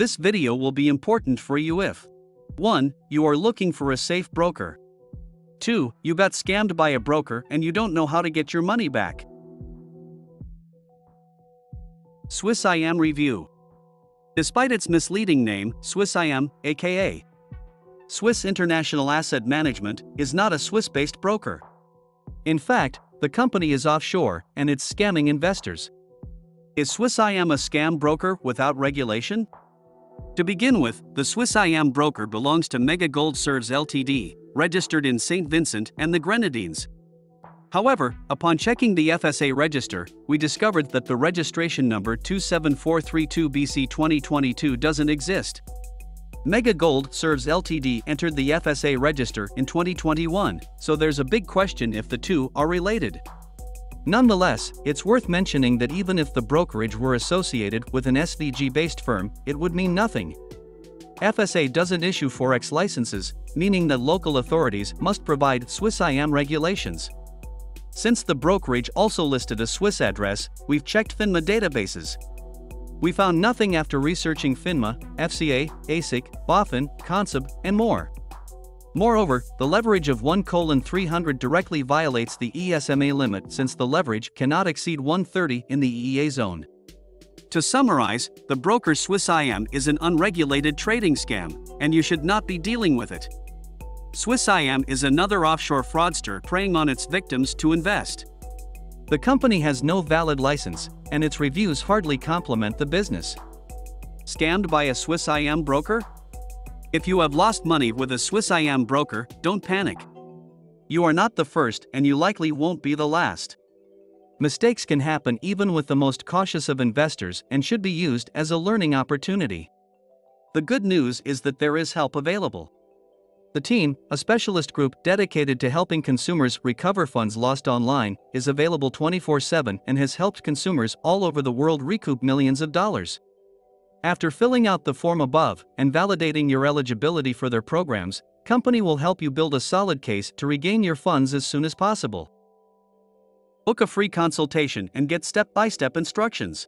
This video will be important for you if 1. You are looking for a safe broker. 2. You got scammed by a broker and you don't know how to get your money back. Swiss IAM Review. Despite its misleading name, Swiss IAM, aka Swiss International Asset Management, is not a Swiss-based broker. In fact, the company is offshore and it's scamming investors. Is Swiss IAM a scam broker without regulation? To begin with, the Swiss IAM broker belongs to Mega Gold Serves Ltd, registered in Saint Vincent and the Grenadines. However, upon checking the FSA register, we discovered that the registration number 27432BC2022 doesn't exist. Mega Gold Serves Ltd entered the FSA register in 2021, so there's a big question if the two are related. Nonetheless, it's worth mentioning that even if the brokerage were associated with an SDG-based firm, it would mean nothing. FSA doesn't issue Forex licenses, meaning that local authorities must provide Swiss IAM regulations. Since the brokerage also listed a Swiss address, we've checked FINMA databases. We found nothing after researching FINMA, FCA, ASIC, BaFin, Consob, and more. Moreover, the leverage of 1:300 directly violates the ESMA limit since the leverage cannot exceed 130 in the EEA zone. To summarize, the broker Swiss IAM is an unregulated trading scam, and you should not be dealing with it. Swiss IAM is another offshore fraudster preying on its victims to invest. The company has no valid license, and its reviews hardly complement the business. Scammed by a Swiss IAM broker? If you have lost money with a Swiss IAM broker, don't panic. You are not the first and you likely won't be the last. Mistakes can happen even with the most cautious of investors and should be used as a learning opportunity. The good news is that there is help available. The team, a specialist group dedicated to helping consumers recover funds lost online, is available 24/7 and has helped consumers all over the world recoup millions of dollars. After filling out the form above and validating your eligibility for their programs, company will help you build a solid case to regain your funds as soon as possible. Book a free consultation and get step-by-step instructions.